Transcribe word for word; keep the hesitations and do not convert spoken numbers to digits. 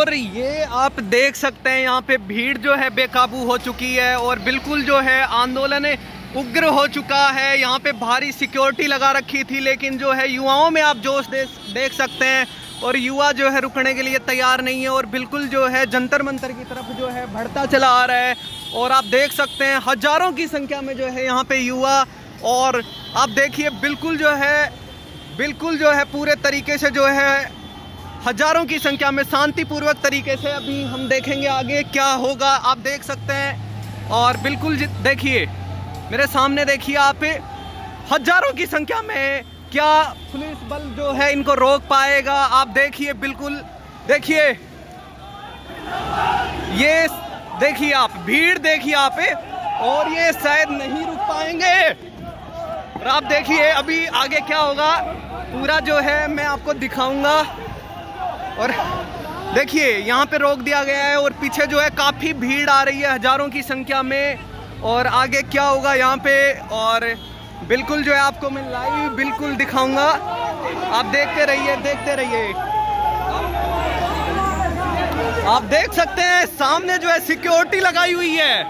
और ये आप देख सकते हैं यहाँ पे भीड़ जो है बेकाबू हो चुकी है और बिल्कुल जो है आंदोलन उग्र हो चुका है। यहाँ पे भारी सिक्योरिटी लगा रखी थी, लेकिन जो है युवाओं में आप जोश देख सकते हैं और युवा जो है रुकने के लिए तैयार नहीं है और बिल्कुल जो है जंतर मंतर की तरफ जो है बढ़ता चला आ रहा है। और आप देख सकते हैं हजारों की संख्या में जो है यहाँ पे युवा, और आप देखिए बिल्कुल जो है बिल्कुल जो है पूरे तरीके से जो है हजारों की संख्या में शांतिपूर्वक तरीके से। अभी हम देखेंगे आगे क्या होगा, आप देख सकते हैं। और बिल्कुल देखिए मेरे सामने, देखिए आप हजारों की संख्या में, क्या पुलिस बल जो है इनको रोक पाएगा? आप देखिए, बिल्कुल देखिए, ये देखिए आप भीड़ देखिए आप, और ये शायद नहीं रुक पाएंगे। और आप देखिए अभी आगे क्या होगा, पूरा जो है मैं आपको दिखाऊंगा। और देखिए यहाँ पे रोक दिया गया है और पीछे जो है काफ़ी भीड़ आ रही है हजारों की संख्या में। और आगे क्या होगा यहाँ पे, और बिल्कुल जो है आपको मैं लाइव बिल्कुल दिखाऊंगा, आप देखते रहिए देखते रहिए। आप देख सकते हैं सामने जो है सिक्योरिटी लगाई हुई है।